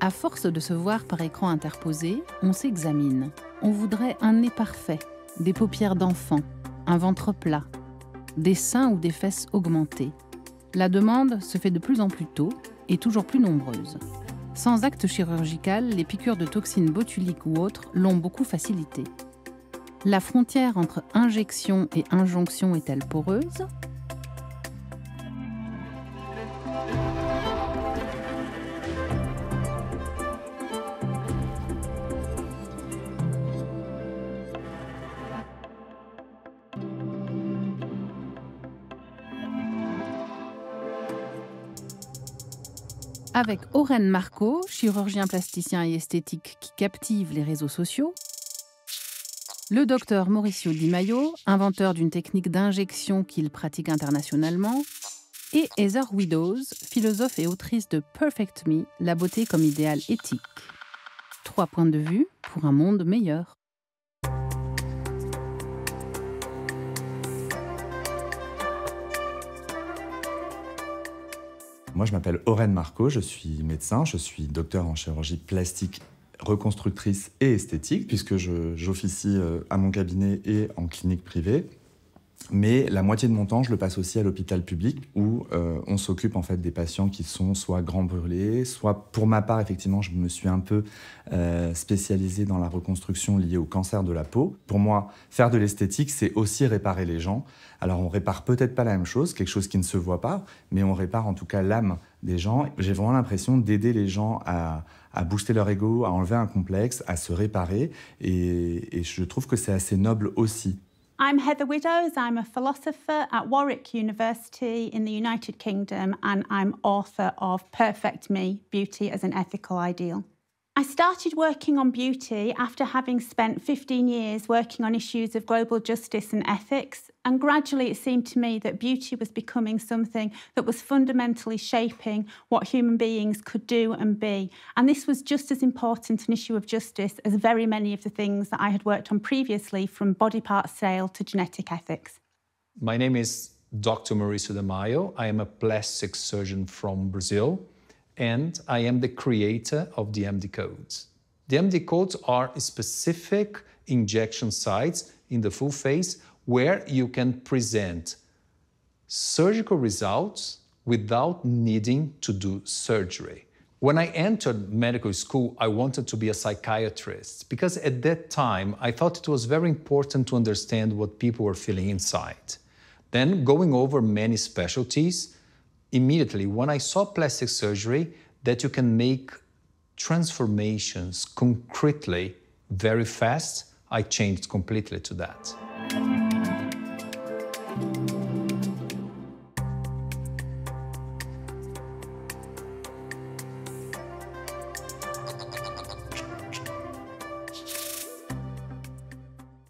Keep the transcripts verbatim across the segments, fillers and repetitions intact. À force de se voir par écran interposé, on s'examine. On voudrait un nez parfait, des paupières d'enfant, un ventre plat, des seins ou des fesses augmentées. La demande se fait de plus en plus tôt et toujours plus nombreuse. Sans acte chirurgical, les piqûres de toxines botuliques ou autres l'ont beaucoup facilité. La frontière entre injection et injonction est-elle poreuse ? Avec Oren Marco, chirurgien plasticien et esthétique qui captive les réseaux sociaux, le docteur Mauricio Di Maio, inventeur d'une technique d'injection qu'il pratique internationalement, et Heather Widdows, philosophe et autrice de Perfect Me, la beauté comme idéal éthique. Trois points de vue pour un monde meilleur. Moi, je m'appelle Oren Marco, je suis médecin, je suis docteur en chirurgie plastique, reconstructrice et esthétique, puisque j'officie à mon cabinet et en clinique privée. Mais la moitié de mon temps, je le passe aussi à l'hôpital public, où euh, on s'occupe en fait des patients qui sont soit grands brûlés, soit, pour ma part, effectivement, je me suis un peu euh, spécialisée dans la reconstruction liée au cancer de la peau. Pour moi, faire de l'esthétique, c'est aussi réparer les gens. Alors on répare peut-être pas la même chose, quelque chose qui ne se voit pas, mais on répare en tout cas l'âme des gens. J'ai vraiment l'impression d'aider les gens à, à booster leur ego, à enlever un complexe, à se réparer, et, et je trouve que c'est assez noble aussi. I'm Heather Widdows, I'm a philosopher at Warwick University in the United Kingdom, and I'm author of Perfect Me, Beauty as an Ethical Ideal. I started working on beauty after having spent fifteen years working on issues of global justice and ethics, and gradually it seemed to me that beauty was becoming something that was fundamentally shaping what human beings could do and be. And this was just as important an issue of justice as very many of the things that I had worked on previously, from body part sale to genetic ethics. My name is Doctor Mauricio Di Maio. I am a plastic surgeon from Brazil, and I am the creator of the M D codes. The M D codes are specific injection sites in the full face where you can present surgical results without needing to do surgery. When I entered medical school, I wanted to be a psychiatrist because at that time, I thought it was very important to understand what people were feeling inside. Then going over many specialties, immediately, when I saw plastic surgery, that you can make transformations concretely very fast, I changed completely to that.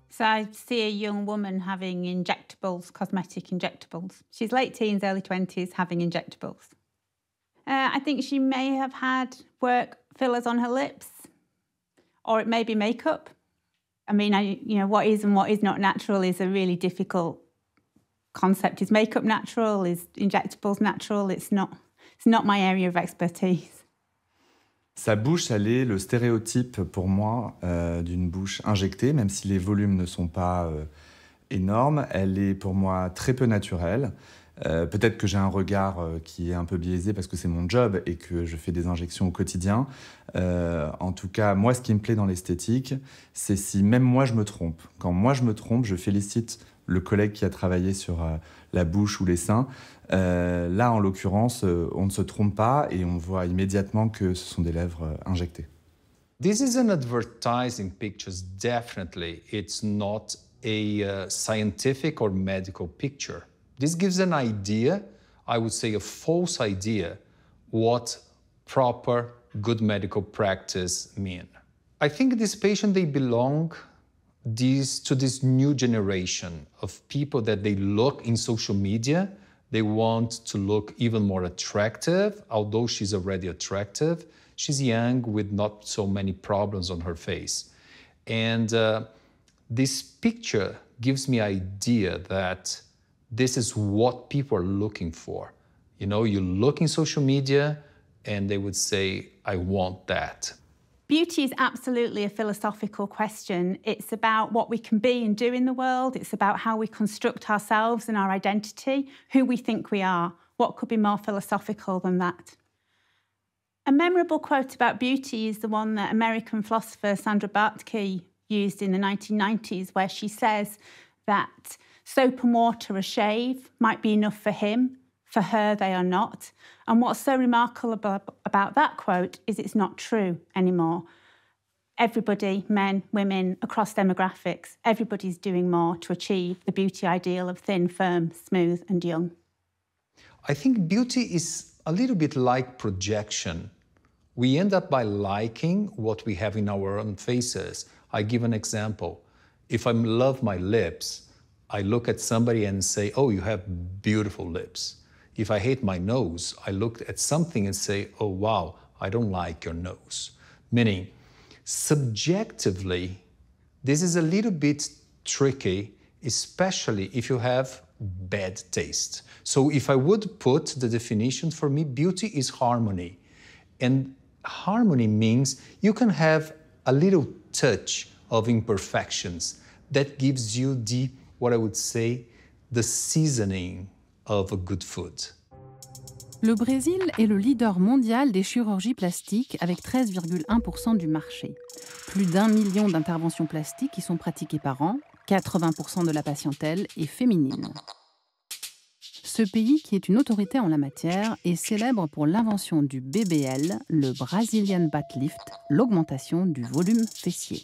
So I see a young woman having injectables, cosmetic injectables. She's late teens, early twenties, having injectables. Uh, I think she may have had work fillers on her lips, or it may be makeup. I mean, I, you know, what is and what is not natural is a really difficult concept. Is makeup natural? Is injectables natural? It's not, it's not my area of expertise. Sa bouche, elle est le stéréotype pour moi euh, d'une bouche injectée, même si les volumes ne sont pas euh, énormes. Elle est pour moi très peu naturelle. Euh, Peut-être que j'ai un regard euh, qui est un peu biaisé parce que c'est mon job et que je fais des injections au quotidien. Euh, en tout cas, moi, ce qui me plaît dans l'esthétique, c'est si même moi, je me trompe. Quand moi, je me trompe, je félicite le collègue qui a travaillé sur euh, la bouche ou les seins. Euh, là, en l'occurrence, euh, on ne se trompe pas et on voit immédiatement que ce sont des lèvres euh, injectées. This is an advertising picture, definitely. It's not a uh, scientific or medical picture. This gives an idea, I would say a false idea, what proper, good medical practice mean. I think this patient, they belong these, to this new generation of people that they look in social media. They want to look even more attractive, although she's already attractive. She's young with not so many problems on her face. And uh, this picture gives me an idea that this is what people are looking for. You know, you look in social media and they would say, I want that. Beauty is absolutely a philosophical question. It's about what we can be and do in the world. It's about how we construct ourselves and our identity, who we think we are. What could be more philosophical than that? A memorable quote about beauty is the one that American philosopher Sandra Bartky used in the nineteen nineties, where she says that soap and water, a shave, might be enough for him. For her, they are not. And what's so remarkable about that quote is it's not true anymore. Everybody, men, women, across demographics, everybody's doing more to achieve the beauty ideal of thin, firm, smooth and young. I think beauty is a little bit like projection. We end up by liking what we have in our own faces. I give an example. If I love my lips, I look at somebody and say, oh, you have beautiful lips. If I hate my nose, I look at something and say, oh, wow, I don't like your nose. Meaning, subjectively, this is a little bit tricky, especially if you have bad taste. So if I would put the definition, for me, beauty is harmony. And harmony means you can have a little touch of imperfections. That gives you the, what I would say, the seasoning of a good food. Le Brésil est le leader mondial des chirurgies plastiques avec treize virgule un pour cent du marché. Plus d'un million d'interventions plastiques qui sont pratiquées par an, quatre-vingts pour cent de la patientèle est féminine. Ce pays, qui est une autorité en la matière, est célèbre pour l'invention du B B L, le Brazilian Butt Lift, l'augmentation du volume fessier.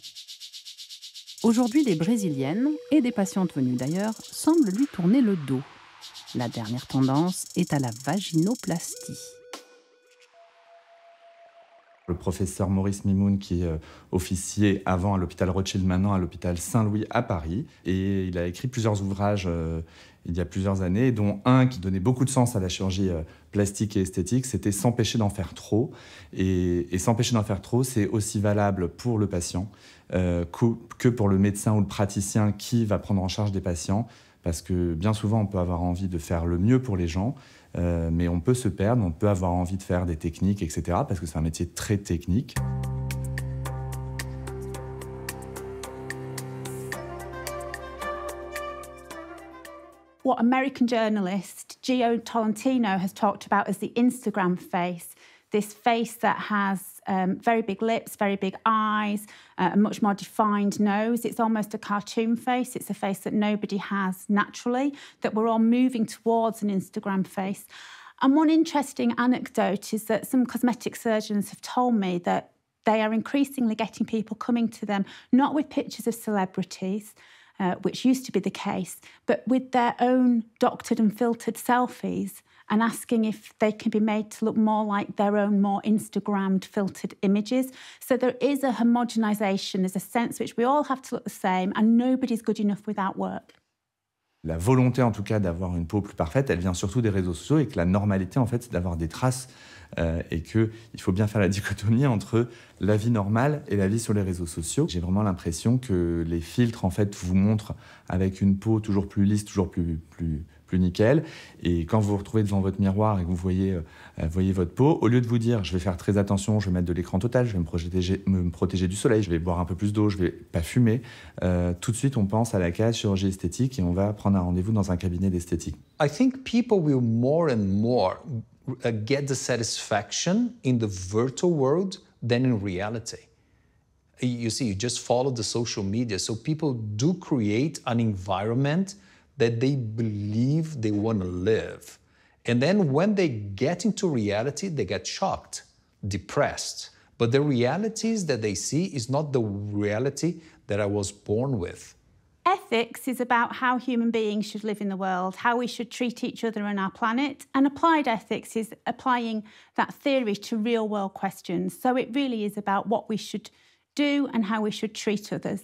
Aujourd'hui, des Brésiliennes, et des patientes venues d'ailleurs, semblent lui tourner le dos. La dernière tendance est à la vaginoplastie. Le professeur Maurice Mimoun, qui officiait avant à l'hôpital Rothschild, maintenant à l'hôpital Saint-Louis à Paris. Et il a écrit plusieurs ouvrages euh, il y a plusieurs années, dont un qui donnait beaucoup de sens à la chirurgie euh, plastique et esthétique, c'était s'empêcher d'en faire trop. Et, et s'empêcher d'en faire trop, c'est aussi valable pour le patient euh, que pour le médecin ou le praticien qui va prendre en charge des patients. Parce que bien souvent, on peut avoir envie de faire le mieux pour les gens, euh, mais on peut se perdre, on peut avoir envie de faire des techniques, et cetera, parce que c'est un métier très technique. What American journalist Gio Tolentino has talked about is the Instagram face, this face that has Um, very big lips, very big eyes, uh, a much more defined nose. It's almost a cartoon face. It's a face that nobody has naturally, that we're all moving towards an Instagram face. And one interesting anecdote is that some cosmetic surgeons have told me that they are increasingly getting people coming to them, not with pictures of celebrities, uh, which used to be the case, but with their own doctored and filtered selfies, and asking if they can be made to look more like their own more Instagrammed filtered images. So there is a homogenization, there's a sense which we all have to look the same and nobody's good enough without work. La volonté en tout cas d'avoir une peau plus parfaite, elle vient surtout des réseaux sociaux et que la normalité en fait c'est d'avoir des traces euh, et qu'il faut bien faire la dichotomie entre la vie normale et la vie sur les réseaux sociaux. J'ai vraiment l'impression que les filtres en fait vous montrent avec une peau toujours plus lisse, toujours plus... plus nickel, et quand vous vous retrouvez devant votre miroir et que vous voyez, euh, voyez votre peau, au lieu de vous dire je vais faire très attention, je vais mettre de l'écran total, je vais me protéger, me protéger du soleil, je vais boire un peu plus d'eau, je vais pas fumer, euh, tout de suite on pense à la case chirurgie esthétique et on va prendre un rendez-vous dans un cabinet d'esthétique. I think people will more and more get the satisfaction in the virtual world than in reality. You see, you just follow the social media, so people do create an environment that they believe they want to live. And then when they get into reality, they get shocked, depressed. But the realities that they see is not the reality that I was born with. Ethics is about how human beings should live in the world, how we should treat each other and our planet. And applied ethics is applying that theory to real-world questions. So it really is about what we should do and how we should treat others.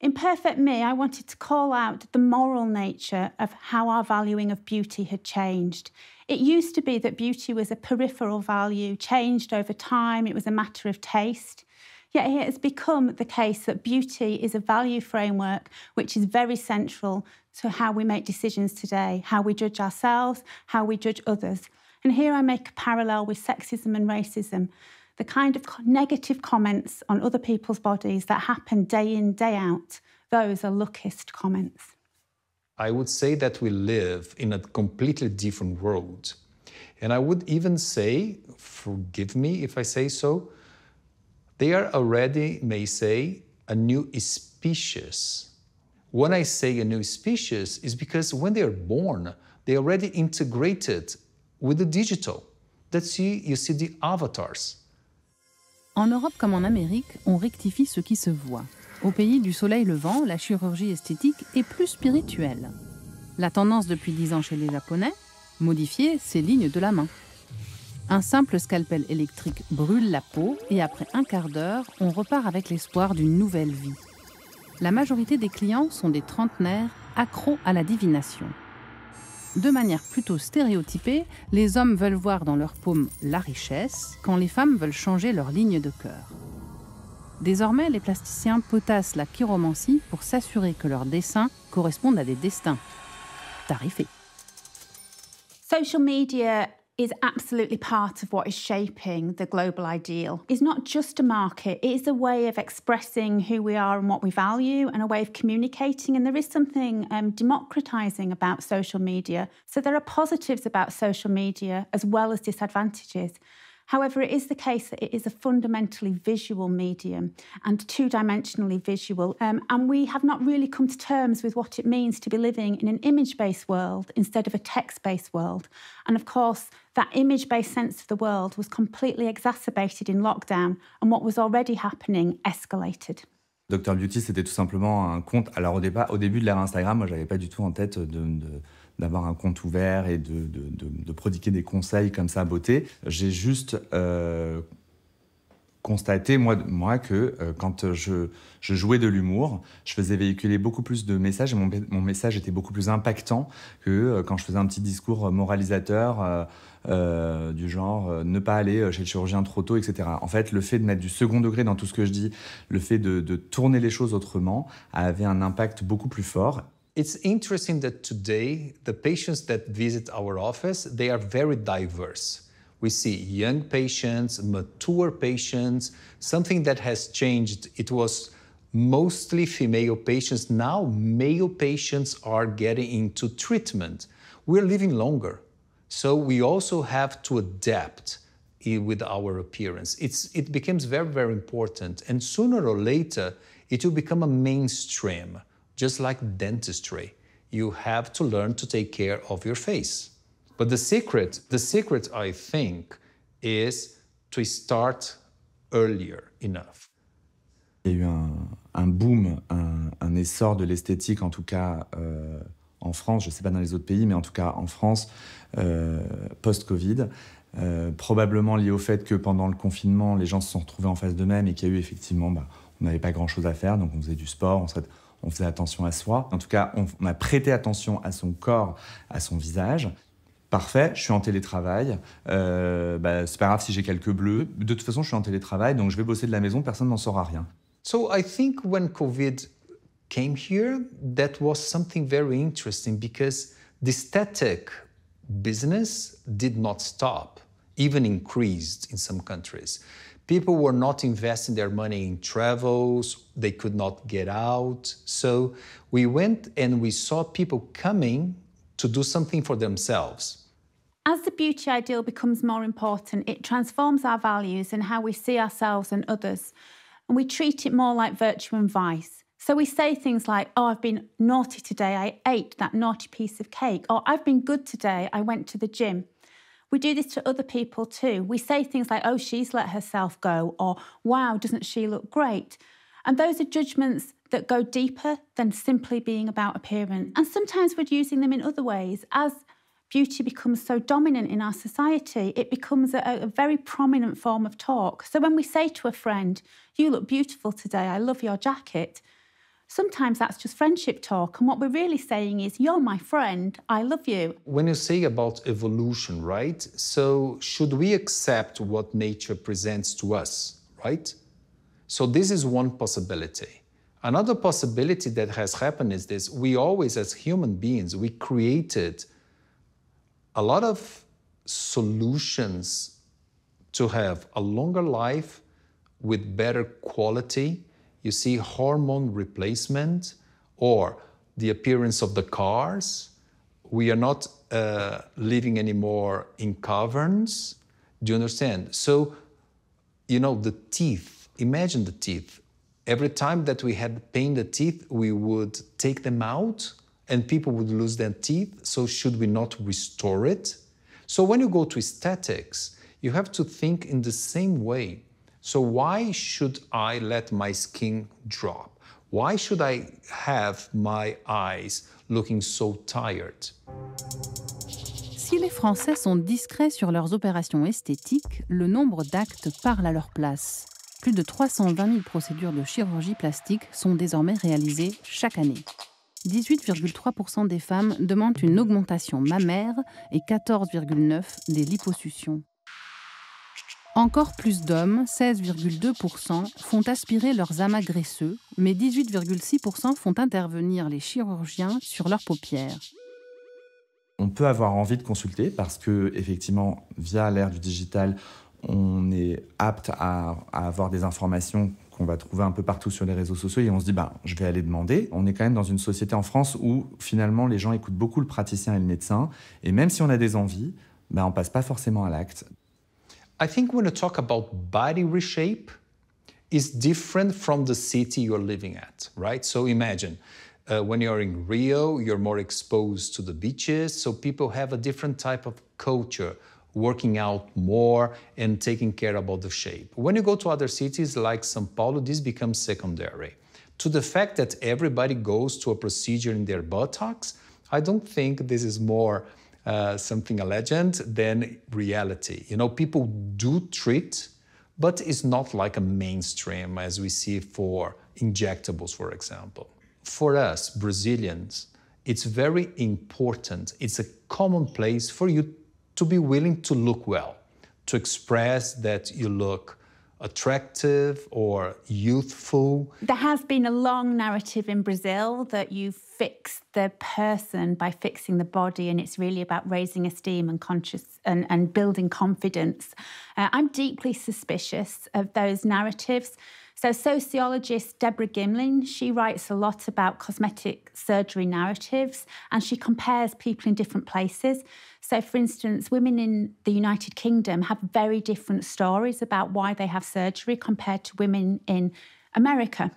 In Perfect Me, I wanted to call out the moral nature of how our valuing of beauty had changed. It used to be that beauty was a peripheral value, changed over time, it was a matter of taste. Yet it has become the case that beauty is a value framework which is very central to how we make decisions today, how we judge ourselves, how we judge others. And here I make a parallel with sexism and racism, the kind of negative comments on other people's bodies that happen day in, day out. Those are lookist comments. I would say that we live in a completely different world. And I would even say, forgive me if I say so, they are already, may say, a new species. When I say a new species, is because when they are born, they are already integrated with the digital. That's you, you see the avatars. En Europe comme en Amérique, on rectifie ce qui se voit. Au pays du soleil levant, la chirurgie esthétique est plus spirituelle. La tendance depuis dix ans chez les Japonais, modifier ses lignes de la main. Un simple scalpel électrique brûle la peau et après un quart d'heure, on repart avec l'espoir d'une nouvelle vie. La majorité des clients sont des trentenaires accros à la divination. De manière plutôt stéréotypée, les hommes veulent voir dans leurs paumes la richesse, quand les femmes veulent changer leur ligne de cœur. Désormais, les plasticiens potassent la chiromancie pour s'assurer que leurs dessins correspondent à des destins tarifés. Social media is absolutely part of what is shaping the global ideal. It's not just a market, it is a way of expressing who we are and what we value and a way of communicating. And there is something um, democratising about social media. So there are positives about social media as well as disadvantages. However, it is the case that it is a fundamentally visual medium and two-dimensionally visual. Um, and we have not really come to terms with what it means to be living in an image-based world instead of a text-based world. And of course, that image-based sense of the world was completely exacerbated in lockdown, and what was already happening escalated. Docteur Beauty, c'était tout simplement un compte. Alors au, débat, au début de l'ère Instagram, moi, j'avais pas du tout en tête de... de... d'avoir un compte ouvert et de, de, de, de prodiguer des conseils comme ça à beauté. J'ai juste euh, constaté, moi, moi que euh, quand je, je jouais de l'humour, je faisais véhiculer beaucoup plus de messages et mon, mon message était beaucoup plus impactant que euh, quand je faisais un petit discours moralisateur euh, euh, du genre euh, ne pas aller chez le chirurgien trop tôt, et cetera. En fait, le fait de mettre du second degré dans tout ce que je dis, le fait de, de tourner les choses autrement, avait un impact beaucoup plus fort. It's interesting that today, the patients that visit our office, they are very diverse. We see young patients, mature patients. Something that has changed, it was mostly female patients. Now male patients are getting into treatment. We're living longer. So we also have to adapt with our appearance. It's, it becomes very, very important. And sooner or later, it will become a mainstream. Just like dentistry, you have to learn to take care of your face. But the secret, the secret, I think, is to start earlier enough. Il y a eu un, un boom, un, un essor de l'esthétique, en tout cas euh, en France. Je ne sais pas dans les autres pays, mais en tout cas en France, euh, post-Covid. Euh, probablement lié au fait que pendant le confinement, les gens se sont retrouvés en face d'eux-mêmes et qu'il y a eu effectivement, bah, on n'avait pas grand-chose à faire, donc on faisait du sport, on se... on faisait attention à soi. En tout cas, on a prêté attention à son corps, à son visage. Parfait, je suis en télétravail. Euh, bah, c'est pas grave si j'ai quelques bleus. De toute façon, je suis en télétravail, donc je vais bosser de la maison, personne n'en saura rien. So I think when COVID came here, that was something very interesting because the static business did not stop, even increased in some countries. People were not investing their money in travels, they could not get out. So we went and we saw people coming to do something for themselves. As the beauty ideal becomes more important, it transforms our values and how we see ourselves and others. And we treat it more like virtue and vice. So we say things like, oh, I've been naughty today, I ate that naughty piece of cake. Or I've been good today, I went to the gym. We do this to other people too. We say things like, oh, she's let herself go, or wow, doesn't she look great? And those are judgments that go deeper than simply being about appearance. And sometimes we're using them in other ways. As beauty becomes so dominant in our society, it becomes a, a very prominent form of talk. So when we say to a friend, you look beautiful today, I love your jacket, sometimes that's just friendship talk, and what we're really saying is, you're my friend, I love you. When you say about evolution, right? So should we accept what nature presents to us, right? So this is one possibility. Another possibility that has happened is this. We always, as human beings, we created a lot of solutions to have a longer life with better quality. You see hormone replacement or the appearance of the cars. We are not uh, living anymore in caverns. Do you understand? So, you know, the teeth, imagine the teeth. Every time that we had pain in the teeth, we would take them out and people would lose their teeth. So should we not restore it? So when you go to aesthetics, you have to think in the same way. So why should I let my skin drop? Why should I have my eyes looking so tired? Si les Français sont discrets sur leurs opérations esthétiques, le nombre d'actes parle à leur place. Plus de trois cent vingt mille procédures de chirurgie plastique sont désormais réalisées chaque année. dix-huit virgule trois pour cent des femmes demandent une augmentation mammaire et quatorze virgule neuf pour cent des liposuctions. Encore plus d'hommes, seize virgule deux pour cent, font aspirer leurs amas graisseux, mais dix-huit virgule six pour cent font intervenir les chirurgiens sur leurs paupières. On peut avoir envie de consulter parce que, effectivement, via l'ère du digital, on est apte à, à avoir des informations qu'on va trouver un peu partout sur les réseaux sociaux et on se dit, bah, je vais aller demander. On est quand même dans une société en France où, finalement, les gens écoutent beaucoup le praticien et le médecin. Et même si on a des envies, bah, on ne passe pas forcément à l'acte. I think when you talk about body reshape, it's different from the city you're living at, right? So imagine, uh, when you're in Rio, you're more exposed to the beaches, so people have a different type of culture, working out more and taking care about the shape. When you go to other cities like São Paulo, this becomes secondary. To the fact that everybody goes to a procedure in their buttocks, I don't think this is more uh, something a legend than reality. You know, people do treat, but it's not like a mainstream as we see for injectables, for example. For us, Brazilians, it's very important. It's a common place for you to be willing to look well, to express that you look attractive or youthful. There has been a long narrative in Brazil that you fix the person by fixing the body, and it's really about raising esteem and conscious and, and building confidence. Uh, I'm deeply suspicious of those narratives. So sociologist Deborah Gimlin, she writes a lot about cosmetic surgery narratives and she compares people in different places. So, for instance, women in the United Kingdom have very different stories about why they have surgery compared to women in America.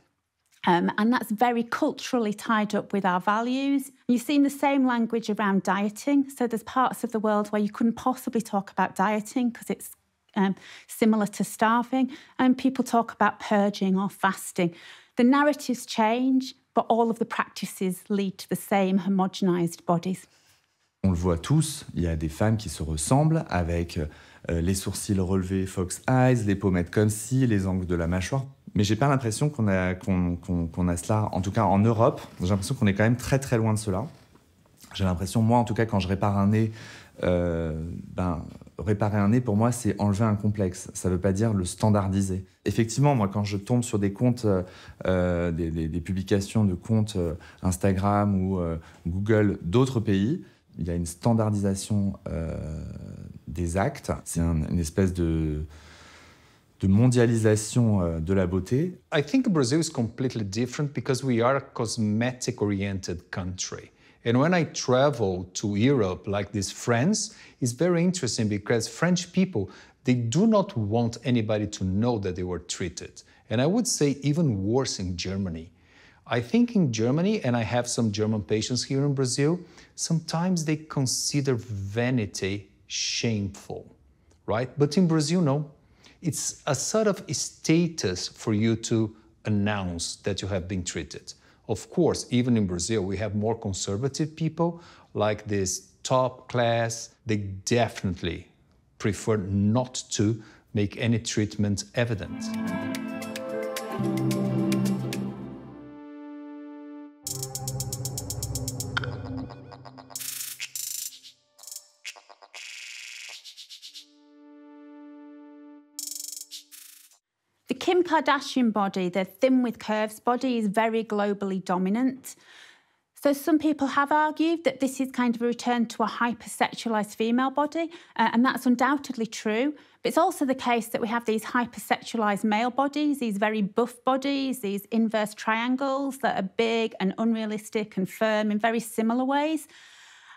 Um, and that's very culturally tied up with our values. You've seen the same language around dieting. So there's parts of the world where you couldn't possibly talk about dieting because it's Um, similar to starving, and people talk about purging or fasting. The narratives change, but all of the practices lead to the same homogenized bodies. On le voit tous, il y a des femmes qui se ressemblent avec euh, les sourcils relevés, fox eyes, les pommettes comme ci, les angles de la mâchoire. Mais j'ai pas l'impression qu'on a, qu'on, qu'on, qu'on a cela, en tout cas en Europe, j'ai l'impression qu'on est quand même très très loin de cela. J'ai l'impression, moi en tout cas, quand je répare un nez, euh, ben... Réparer un nez, pour moi, c'est enlever un complexe. Ça ne veut pas dire le standardiser. Effectivement, moi, quand je tombe sur des comptes, euh, des, des, des publications de comptes euh, Instagram ou euh, Google d'autres pays, il y a une standardisation euh, des actes. C'est un, une espèce de, de mondialisation euh, de la beauté. I think Brazil is completely different because we are a cosmetic-oriented country. And when I travel to Europe, like this France, it's very interesting because French people, they do not want anybody to know that they were treated. And I would say even worse in Germany. I think in Germany, and I have some German patients here in Brazil, sometimes they consider vanity shameful, right? But in Brazil, no. It's a sort of status for you to announce that you have been treated. Of course, even in Brazil, we have more conservative people like this top class. They definitely prefer not to make any treatment evident. Kardashian body, the thin with curves body, is very globally dominant. So some people have argued that this is kind of a return to a hypersexualized female body, uh, and that's undoubtedly true. But it's also the case that we have these hypersexualized male bodies, these very buff bodies, these inverse triangles that are big and unrealistic and firm in very similar ways.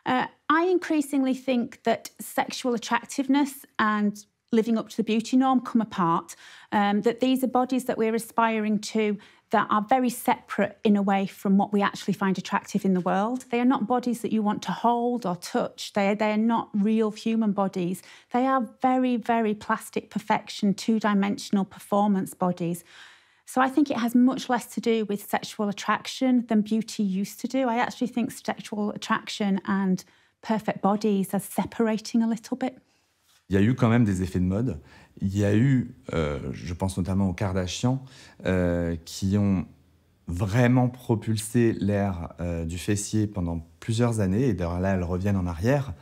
Uh, I increasingly think that sexual attractiveness and living up to the beauty norm come apart, um, that these are bodies that we're aspiring to that are very separate in a way from what we actually find attractive in the world. They are not bodies that you want to hold or touch. They are, they are not real human bodies. They are very, very plastic perfection, two-dimensional performance bodies. So I think it has much less to do with sexual attraction than beauty used to do. I actually think sexual attraction and perfect bodies are separating a little bit. Il y a eu quand même des effets de mode. Il y a eu, euh, je pense notamment aux Kardashian, euh, qui ont vraiment propulsé l'ère euh, du fessier pendant plusieurs années. Et d'ailleurs là, elles reviennent en arrière.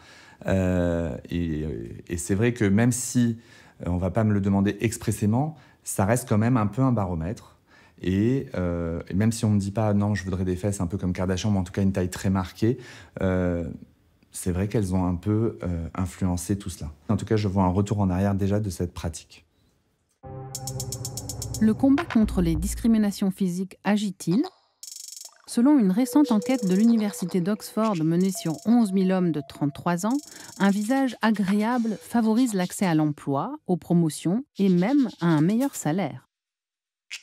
Euh, et et c'est vrai que même si on ne va pas me le demander expressément, ça reste quand même un peu un baromètre. Et, euh, et même si on ne me dit pas « non, je voudrais des fesses un peu comme Kardashian », mais en tout cas une taille très marquée, euh, c'est vrai qu'elles ont un peu euh, influencé tout cela. En tout cas, je vois un retour en arrière déjà de cette pratique. Le combat contre les discriminations physiques agit-il? Selon une récente enquête de l'université d'Oxford menée sur onze mille hommes de trente-trois ans, un visage agréable favorise l'accès à l'emploi, aux promotions et même à un meilleur salaire.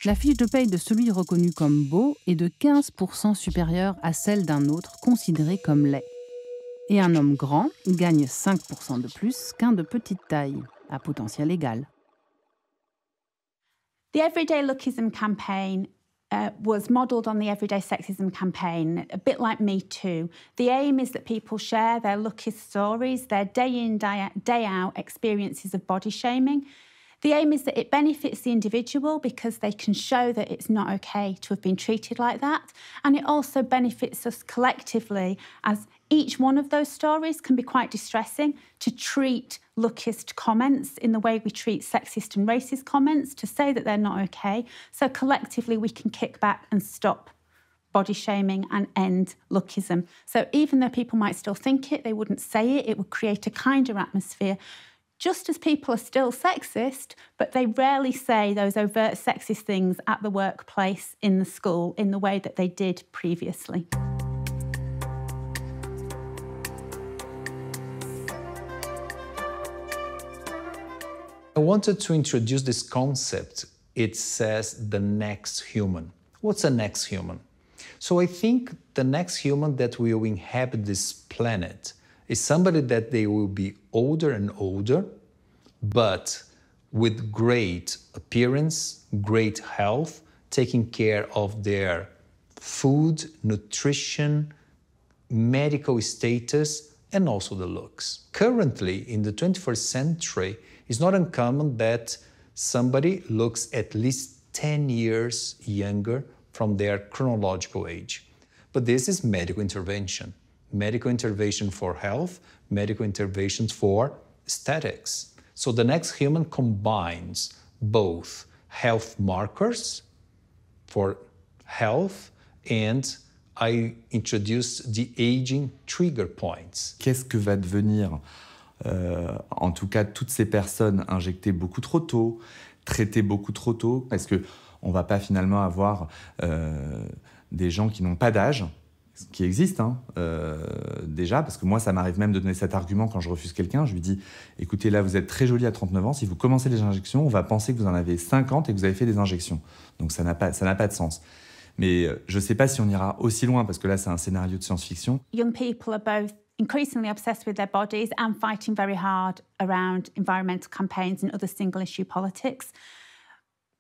La fiche de paye de celui reconnu comme beau est de quinze pour cent supérieure à celle d'un autre considéré comme laid. Et un homme grand gagne cinq pour cent de plus qu'un de petite taille, à potentiel égal. The everyday lookism campaign Uh, was modelled on the everyday sexism campaign, a bit like Me Too. The aim is that people share their lookist stories, their day-in, day-out experiences of body shaming. The aim is that it benefits the individual because they can show that it's not okay to have been treated like that. And it also benefits us collectively, as each one of those stories can be quite distressing, to treat lookist comments in the way we treat sexist and racist comments, to say that they're not okay. So collectively we can kick back and stop body shaming and end lookism. So even though people might still think it, they wouldn't say it, it would create a kinder atmosphere. Just as people are still sexist, but they rarely say those overt sexist things at the workplace, in the school, in the way that they did previously. I wanted to introduce this concept. It says the next human. What's a next human? So I think the next human that will inhabit this planet is somebody that they will be older and older, but with great appearance, great health, taking care of their food, nutrition, medical status, and also the looks. Currently, in the twenty-first century, it's not uncommon that somebody looks at least ten years younger from their chronological age. But this is medical intervention. Medical intervention for health, medical interventions for aesthetics. So the next human combines both health markers for health, and I introduced the aging trigger points. Qu'est-ce que va devenir Euh, en tout cas, toutes ces personnes injectées beaucoup trop tôt, traitées beaucoup trop tôt, parce qu'on ne va pas finalement avoir euh, des gens qui n'ont pas d'âge, ce qui existe hein, euh, déjà, parce que moi, ça m'arrive même de donner cet argument quand je refuse quelqu'un, je lui dis « Écoutez, là, vous êtes très joli à trente-neuf ans, si vous commencez les injections, on va penser que vous en avez cinquante et que vous avez fait des injections. » Donc ça n'a pas, ça n'a pas de sens. Mais je ne sais pas si on ira aussi loin, parce que là, c'est un scénario de science-fiction. Young people are both increasingly obsessed with their bodies and fighting very hard around environmental campaigns and other single-issue politics.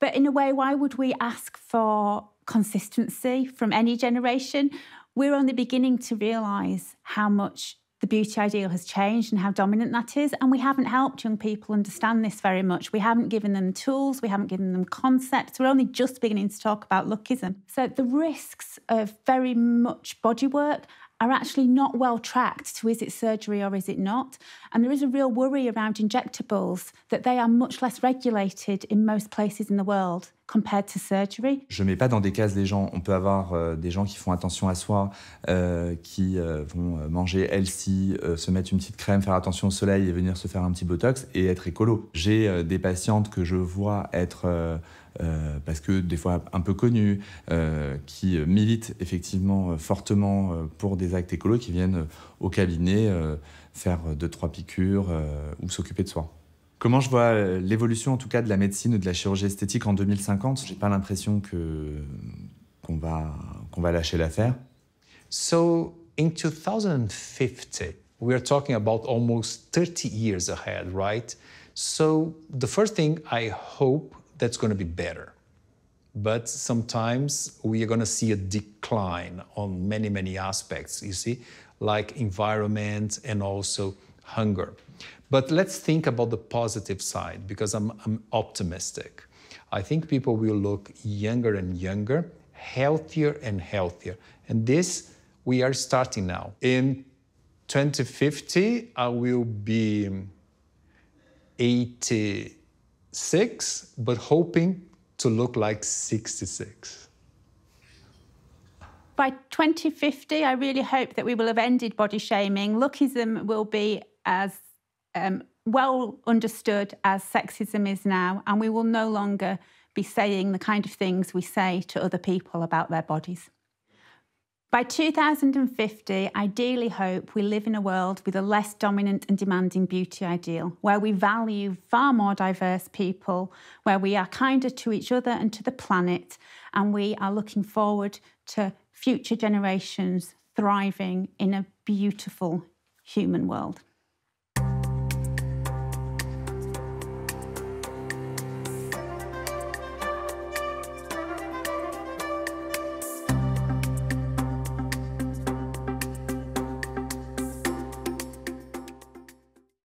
But in a way, why would we ask for consistency from any generation? We're only beginning to realise how much the beauty ideal has changed and how dominant that is, and we haven't helped young people understand this very much. We haven't given them tools, we haven't given them concepts. We're only just beginning to talk about lookism. So the risks of very much body work are actually not well tracked to is it surgery or is it not. And there is a real worry around injectables that they are much less regulated in most places in the world compared to surgery. Je ne mets pas dans des cases les gens. On peut avoir euh, des gens qui font attention à soi, euh, qui euh, vont manger healthy, euh, se mettre une petite crème, faire attention au soleil et venir se faire un petit botox et être écolo. J'ai euh, des patientes que je vois être... Euh, Euh, parce que des fois un peu connues, euh, qui militent effectivement euh, fortement euh, pour des actes écolos, qui viennent euh, au cabinet euh, faire deux, trois piqûres euh, ou s'occuper de soi. Comment je vois euh, l'évolution en tout cas de la médecine ou de la chirurgie esthétique en deux mille cinquante? J'ai pas l'impression que qu'on va qu'on va lâcher l'affaire. So in two thousand fifty, we are talking about almost thirty years ahead, right? So the first thing I hope that's going to be better. But sometimes we are going to see a decline on many, many aspects, you see, like environment and also hunger. But let's think about the positive side, because I'm, I'm optimistic. I think people will look younger and younger, healthier and healthier. And this, we are starting now. In twenty fifty, I will be eighty-six, but hoping to look like sixty-six. By twenty fifty, I really hope that we will have ended body shaming. Lookism will be as um, well understood as sexism is now, and we will no longer be saying the kind of things we say to other people about their bodies. By two thousand fifty, I dearly hope we live in a world with a less dominant and demanding beauty ideal, where we value far more diverse people, where we are kinder to each other and to the planet, and we are looking forward to future generations thriving in a beautiful human world.